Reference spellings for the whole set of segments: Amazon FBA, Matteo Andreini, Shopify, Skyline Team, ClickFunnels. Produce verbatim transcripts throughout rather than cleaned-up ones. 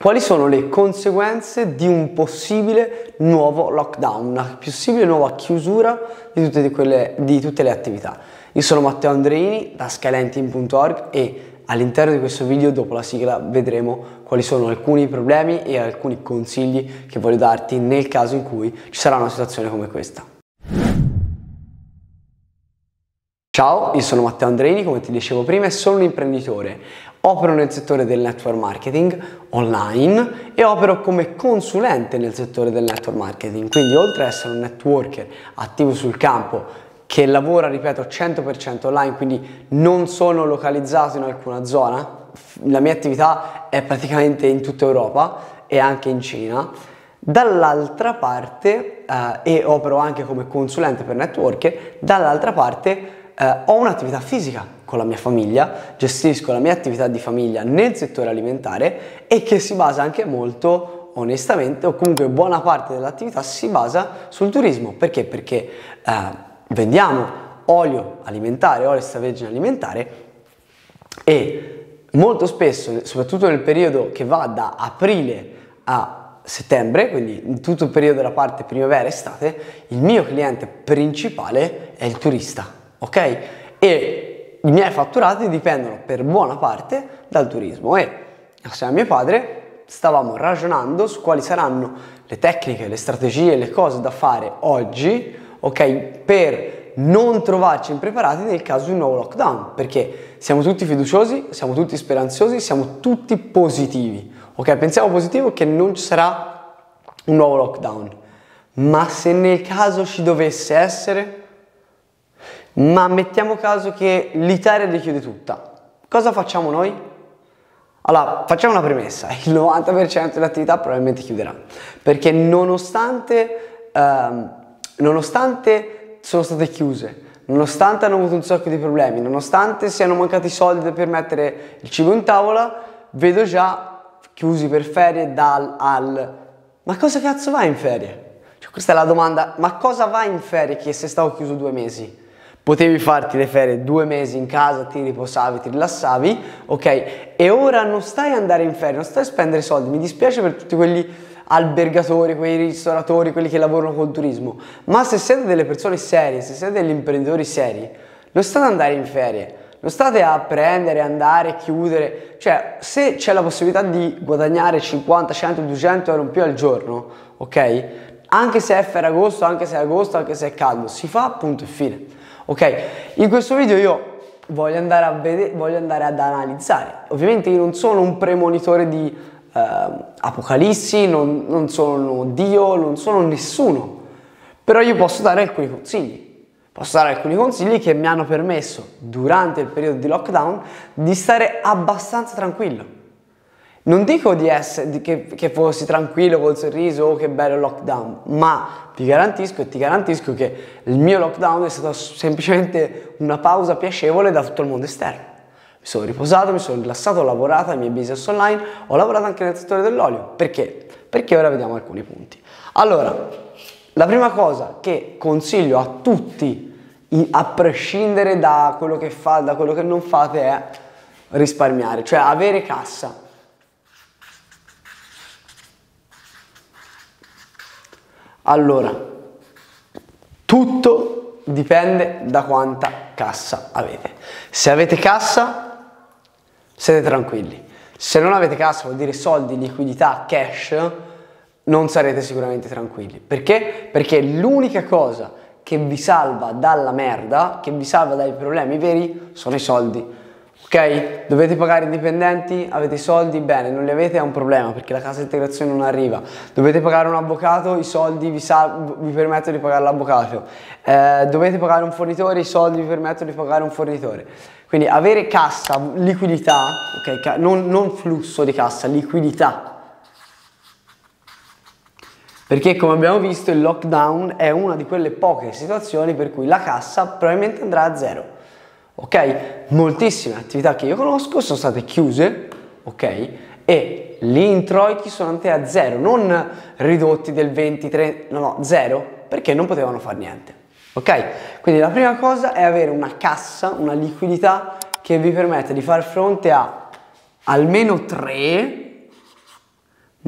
Quali sono le conseguenze di un possibile nuovo lockdown, una possibile nuova chiusura di tutte, quelle, di tutte le attività? Io sono Matteo Andreini da Skyline Team punto org e all'interno di questo video, dopo la sigla, vedremo quali sono alcuni problemi e alcuni consigli che voglio darti nel caso in cui ci sarà una situazione come questa. Ciao, io sono Matteo Andreini, come ti dicevo prima, e sono un imprenditore. Opero nel settore del network marketing online e opero come consulente nel settore del network marketing, quindi oltre ad essere un networker attivo sul campo che lavora, ripeto, cento per cento online, quindi non sono localizzato in alcuna zona, la mia attività è praticamente in tutta Europa e anche in Cina, dall'altra parte eh, e opero anche come consulente per networker, dall'altra parte eh, ho un'attività fisica con la mia famiglia, gestisco la mia attività di famiglia nel settore alimentare e che si basa anche molto, onestamente, o comunque buona parte dell'attività si basa sul turismo. Perché? Perché eh, vendiamo olio alimentare, olio extravergine alimentare e molto spesso, soprattutto nel periodo che va da aprile a settembre, quindi in tutto il periodo della parte primavera-estate, il mio cliente principale è il turista, ok? E i miei fatturati dipendono per buona parte dal turismo e assieme a mio padre stavamo ragionando su quali saranno le tecniche, le strategie, le cose da fare oggi, ok, per non trovarci impreparati nel caso di un nuovo lockdown, perché siamo tutti fiduciosi, siamo tutti speranzosi, siamo tutti positivi, ok, pensiamo positivo che non ci sarà un nuovo lockdown, ma se nel caso ci dovesse essere? Ma mettiamo caso che l'Italia richiude tutta, cosa facciamo noi? Allora, facciamo una premessa, il novanta per cento dell'attività probabilmente chiuderà, perché nonostante, ehm, nonostante sono state chiuse, nonostante hanno avuto un sacco di problemi, nonostante siano mancati i soldi per mettere il cibo in tavola, vedo già chiusi per ferie dal al... Ma cosa cazzo va in ferie? Cioè, questa è la domanda, ma cosa va in ferie che se stavo chiuso due mesi? Potevi farti le ferie due mesi in casa, ti riposavi, ti rilassavi, ok? E ora non stai andare in ferie, non stai a spendere soldi, mi dispiace per tutti quegli albergatori, quei ristoratori, quelli che lavorano col turismo, ma se siete delle persone serie, se siete degli imprenditori seri, non state ad andare in ferie, non state a prendere, andare, chiudere, cioè se c'è la possibilità di guadagnare cinquanta, cento, duecento euro in più al giorno, ok? Anche se è ferragosto, anche se è agosto, anche se è caldo, si fa punto e fine. Ok, in questo video io voglio andare a vedere, voglio andare ad analizzare. Ovviamente io non sono un premonitore di eh, apocalissi, non, non sono Dio, non sono nessuno, però io posso dare alcuni consigli, posso dare alcuni consigli che mi hanno permesso durante il periodo di lockdown di stare abbastanza tranquillo. Non dico di essere, di, che, che fossi tranquillo col sorriso, oh che bello il lockdown, ma ti garantisco e ti garantisco che il mio lockdown è stato semplicemente una pausa piacevole da tutto il mondo esterno. Mi sono riposato, mi sono rilassato, ho lavorato ai miei business online, ho lavorato anche nel settore dell'olio. Perché? Perché ora vediamo alcuni punti. Allora, la prima cosa che consiglio a tutti, a prescindere da quello che fate, da quello che non fate, è risparmiare, cioè avere cassa. Allora, tutto dipende da quanta cassa avete. Se avete cassa, siete tranquilli. Se non avete cassa, vuol dire soldi, liquidità, cash, non sarete sicuramente tranquilli. Perché? Perché l'unica cosa che vi salva dalla merda, che vi salva dai problemi veri, sono i soldi. Ok? Dovete pagare i dipendenti, avete i soldi, bene, non li avete è un problema perché la cassa integrazione non arriva. Dovete pagare un avvocato, i soldi vi, sal- vi permettono di pagare l'avvocato. Eh, dovete pagare un fornitore, i soldi vi permettono di pagare un fornitore. Quindi avere cassa, liquidità, ok, ca- non, non flusso di cassa, liquidità. Perché come abbiamo visto il lockdown è una di quelle poche situazioni per cui la cassa probabilmente andrà a zero. Ok? Moltissime attività che io conosco sono state chiuse, ok? E gli introiti sono andati a zero, non ridotti del venti, trenta, no, no, zero, perché non potevano fare niente, ok? Quindi la prima cosa è avere una cassa, una liquidità che vi permette di far fronte a almeno tre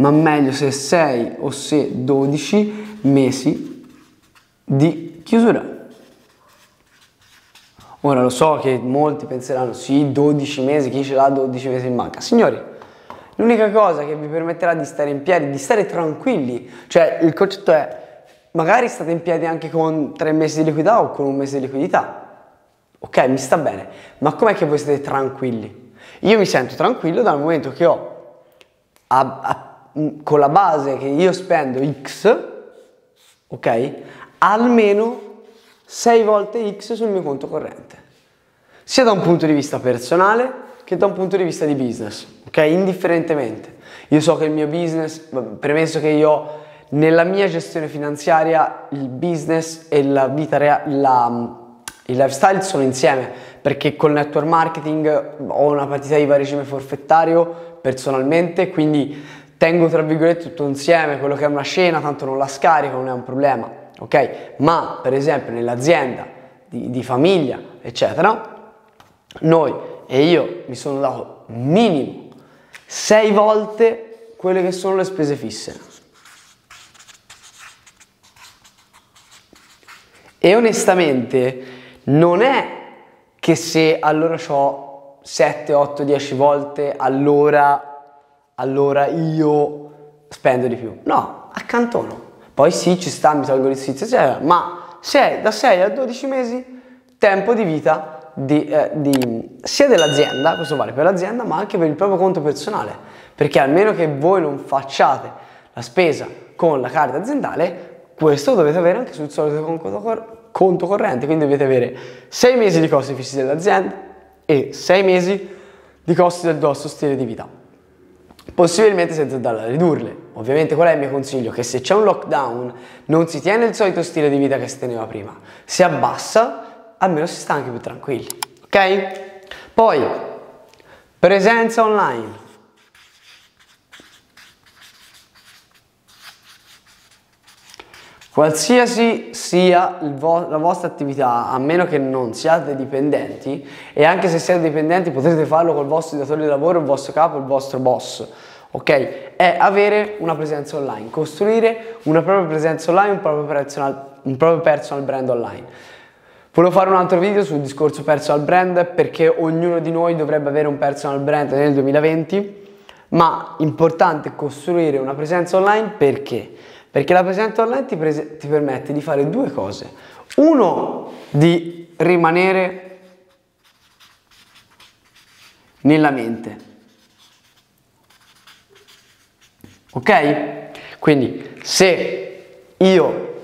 ma meglio se sei o se dodici mesi di chiusura. Ora lo so che molti penseranno, sì, dodici mesi, chi ce l'ha dodici mesi in banca? Signori, l'unica cosa che vi permetterà di stare in piedi, di stare tranquilli, cioè il concetto è, magari state in piedi anche con tre mesi di liquidità o con un mese di liquidità, ok, mi sta bene, ma com'è che voi siete tranquilli? Io mi sento tranquillo dal momento che ho, a, a, con la base che io spendo X, ok, almeno sei volte X sul mio conto corrente, sia da un punto di vista personale che da un punto di vista di business, ok? Indifferentemente. Io so che il mio business, premesso che io nella mia gestione finanziaria il business e la vita reale, il lifestyle sono insieme, perché col network marketing ho una partita IVA regime forfettario personalmente, quindi tengo tra virgolette tutto insieme, quello che è una scena, tanto non la scarico, non è un problema. Ok, ma per esempio nell'azienda di, di famiglia eccetera, noi e io mi sono dato minimo sei volte quelle che sono le spese fisse, e onestamente non è che se allora ho sette, otto, dieci volte allora, allora io spendo di più, no, accantono. Poi sì, ci sta, mi tolgo l'iscritto, eccetera, ma sei, da sei a dodici mesi tempo di vita di, eh, di, sia dell'azienda, questo vale per l'azienda, ma anche per il proprio conto personale, perché almeno che voi non facciate la spesa con la carta aziendale, questo dovete avere anche sul solito conto corrente, quindi dovete avere sei mesi di costi fissi dell'azienda e sei mesi di costi del vostro stile di vita, possibilmente senza andarla a ridurle. Ovviamente qual è il mio consiglio? Che se c'è un lockdown non si tiene il solito stile di vita che si teneva prima, si abbassa, almeno si sta anche più tranquilli, ok? Poi presenza online, qualsiasi sia il vo- la vostra attività, a meno che non siate dipendenti, e anche se siete dipendenti potete farlo col vostro datore di lavoro, il vostro capo, il vostro boss, ok? È avere una presenza online, costruire una propria presenza online, un proprio personal, un proprio personal brand online. Volevo fare un altro video sul discorso personal brand, perché ognuno di noi dovrebbe avere un personal brand nel duemilaventi, ma importante costruire una presenza online, perché? Perché la presenza online ti, prese- ti permette di fare due cose. Uno, di rimanere nella mente, ok? Quindi se io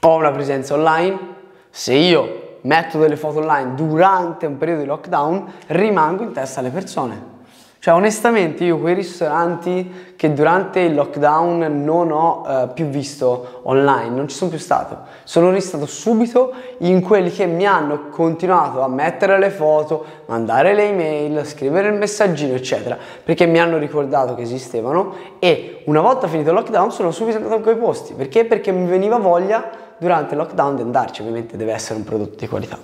ho una presenza online, se io metto delle foto online durante un periodo di lockdown, rimango in testa alle persone. Cioè onestamente io quei ristoranti che durante il lockdown non ho eh, più visto online, non ci sono più stato, sono ristato subito in quelli che mi hanno continuato a mettere le foto, mandare le email, scrivere il messaggino eccetera, perché mi hanno ricordato che esistevano, e una volta finito il lockdown sono subito andato a quei posti. Perché? Perché mi veniva voglia durante il lockdown di andarci, ovviamente deve essere un prodotto di qualità.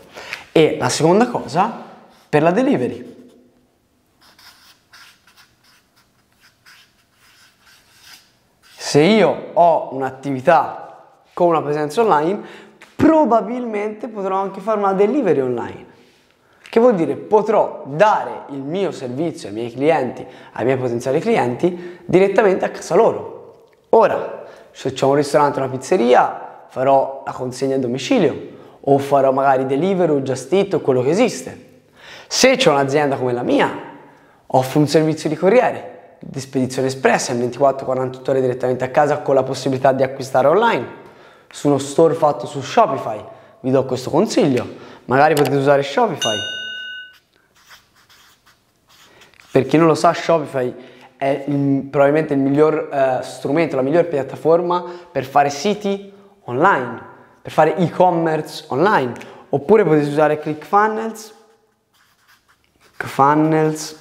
E la seconda cosa, per la delivery. Se io ho un'attività con una presenza online, probabilmente potrò anche fare una delivery online, che vuol dire potrò dare il mio servizio ai miei clienti, ai miei potenziali clienti, direttamente a casa loro. Ora, se c'è un ristorante, una pizzeria, farò la consegna a domicilio, o farò magari delivery o just eat o quello che esiste. Se c'è un'azienda come la mia, offro un servizio di corriere, di spedizione espressa in ventiquattro quarantotto ore direttamente a casa, con la possibilità di acquistare online su uno store fatto su Shopify. Vi do questo consiglio, magari potete usare Shopify. Per chi non lo sa, Shopify è il, probabilmente il miglior eh, strumento, la miglior piattaforma per fare siti online, per fare e-commerce online. Oppure potete usare ClickFunnels ClickFunnels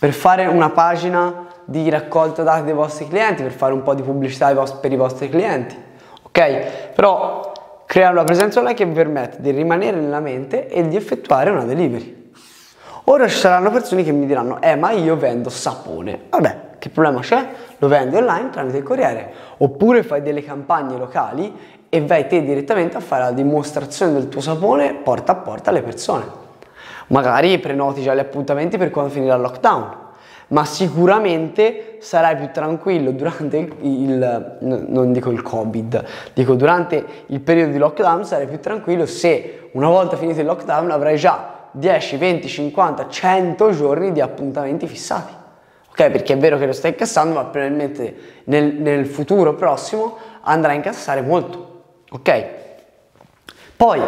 per fare una pagina di raccolta dati dei vostri clienti, per fare un po' di pubblicità per i vostri clienti, ok? Però creare una presenza online che vi permette di rimanere nella mente e di effettuare una delivery. Ora ci saranno persone che mi diranno, eh ma io vendo sapone, vabbè, che problema c'è? Lo vendi online tramite il corriere, oppure fai delle campagne locali e vai te direttamente a fare la dimostrazione del tuo sapone porta a porta alle persone. Magari prenoti già gli appuntamenti per quando finirà il lockdown, ma sicuramente sarai più tranquillo durante il, il non dico il Covid, dico durante il periodo di lockdown sarai più tranquillo se una volta finito il lockdown avrai già dieci, venti, cinquanta, cento giorni di appuntamenti fissati. Ok, perché è vero che lo stai incassando, ma probabilmente nel, nel futuro prossimo andrai a incassare molto. Ok? Poi,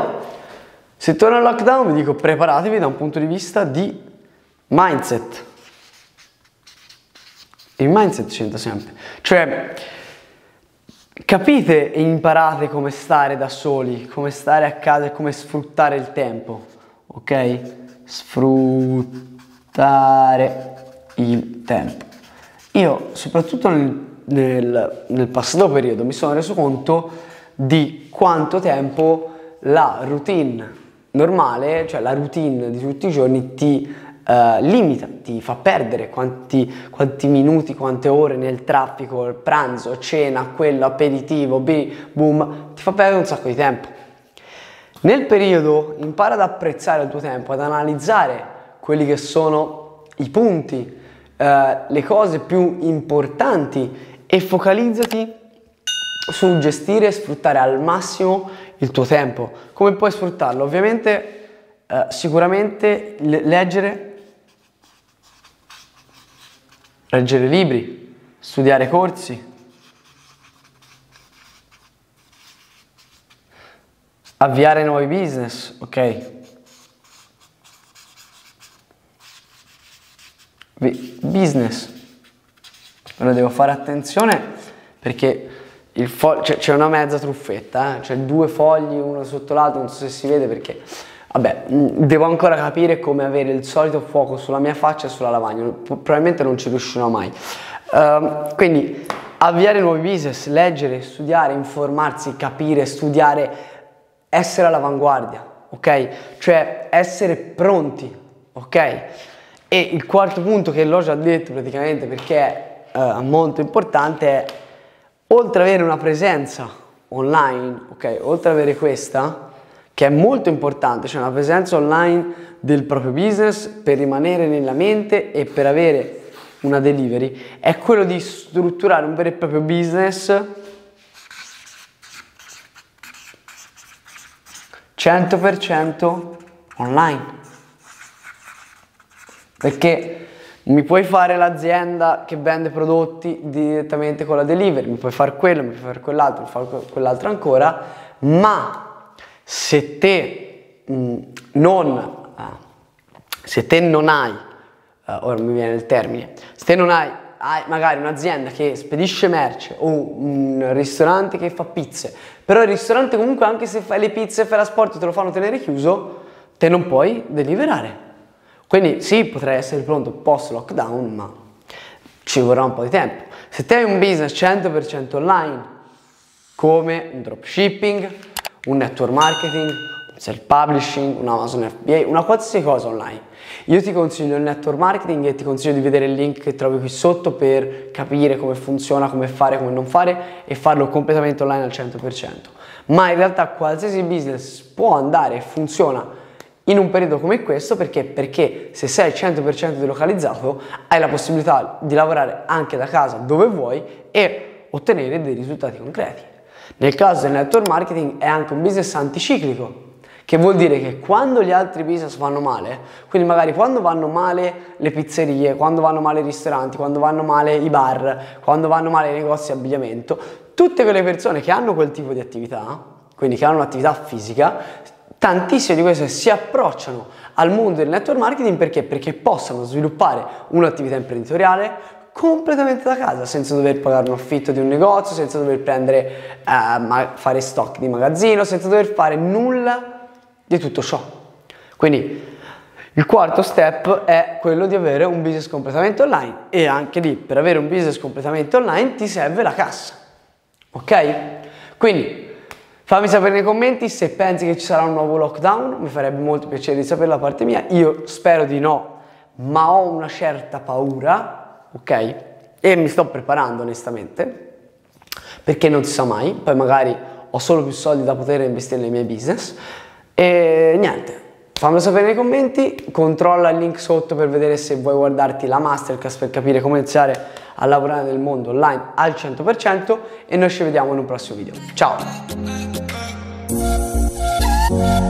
se torna il lockdown, vi dico preparatevi da un punto di vista di mindset. Il mindset c'entra sempre. Cioè, capite e imparate come stare da soli, come stare a casa e come sfruttare il tempo. Ok? Sfruttare il tempo. Io, soprattutto nel, nel, nel passato periodo, mi sono reso conto di quanto tempo la routine normale, cioè la routine di tutti i giorni, ti Uh, limita, ti fa perdere quanti, quanti minuti, quante ore nel traffico, il pranzo, cena, quello, aperitivo, boom, ti fa perdere un sacco di tempo. Nel periodo impara ad apprezzare il tuo tempo, ad analizzare quelli che sono i punti, uh, le cose più importanti e focalizzati su gestire e sfruttare al massimo il tuo tempo. Come puoi sfruttarlo? Ovviamente uh, sicuramente le- leggere leggere libri, studiare corsi, avviare nuovi business, ok? Business. Ora devo fare attenzione perché il fo- c'è, c'è una mezza truffetta, eh? C'è due fogli uno sotto l'altro, non so se si vede perché... Vabbè, devo ancora capire come avere il solito fuoco sulla mia faccia e sulla lavagna, probabilmente non ci riuscirò mai. Uh, quindi avviare nuovi business, leggere, studiare, informarsi, capire, studiare, essere all'avanguardia, ok? Cioè essere pronti, ok? E il quarto punto che l'ho già detto praticamente perché è uh, molto importante è, oltre ad avere una presenza online, ok? Oltre ad avere questa... che è molto importante, cioè una presenza online del proprio business per rimanere nella mente e per avere una delivery, è quello di strutturare un vero e proprio business cento per cento online. Perché mi puoi fare l'azienda che vende prodotti direttamente con la delivery, mi puoi fare quello, mi puoi fare quell'altro, mi puoi fare quell'altro ancora, ma Se te, mh, non, se te non hai, uh, ora mi viene il termine, se te non hai, hai magari un'azienda che spedisce merce o un ristorante che fa pizze, però il ristorante comunque anche se fai le pizze e fai l'asporto e te lo fanno tenere chiuso, te non puoi deliverare. Quindi sì, potrai essere pronto post lockdown, ma ci vorrà un po' di tempo. Se te hai un business cento per cento online, come un dropshipping, un network marketing, un self publishing, un Amazon F B A, una qualsiasi cosa online. Io ti consiglio il network marketing e ti consiglio di vedere il link che trovi qui sotto per capire come funziona, come fare, come non fare e farlo completamente online al cento per cento. Ma in realtà qualsiasi business può andare e funziona in un periodo come questo perché, perché se sei al cento per cento delocalizzato hai la possibilità di lavorare anche da casa dove vuoi e ottenere dei risultati concreti. Nel caso del network marketing è anche un business anticiclico, che vuol dire che quando gli altri business vanno male, quindi magari quando vanno male le pizzerie, quando vanno male i ristoranti, quando vanno male i bar, quando vanno male i negozi di abbigliamento, tutte quelle persone che hanno quel tipo di attività, quindi che hanno un'attività fisica, tantissime di queste si approcciano al mondo del network marketing perché? Perché possano sviluppare un'attività imprenditoriale completamente da casa, senza dover pagare un affitto di un negozio, senza dover prendere, eh, fare stock di magazzino, senza dover fare nulla di tutto ciò. Quindi il quarto step è quello di avere un business completamente online e anche lì per avere un business completamente online ti serve la cassa, ok? Quindi Fammi sapere nei commenti se pensi che ci sarà un nuovo lockdown, mi farebbe molto piacere di saperlo da parte mia. Io spero di no, ma ho una certa paura, ok? E mi sto preparando onestamente, perché non si sa mai, poi magari ho solo più soldi da poter investire nei miei business. E niente, fammelo sapere nei commenti, controlla il link sotto per vedere se vuoi guardarti la masterclass per capire come iniziare a lavorare nel mondo online al cento per cento e noi ci vediamo in un prossimo video. Ciao!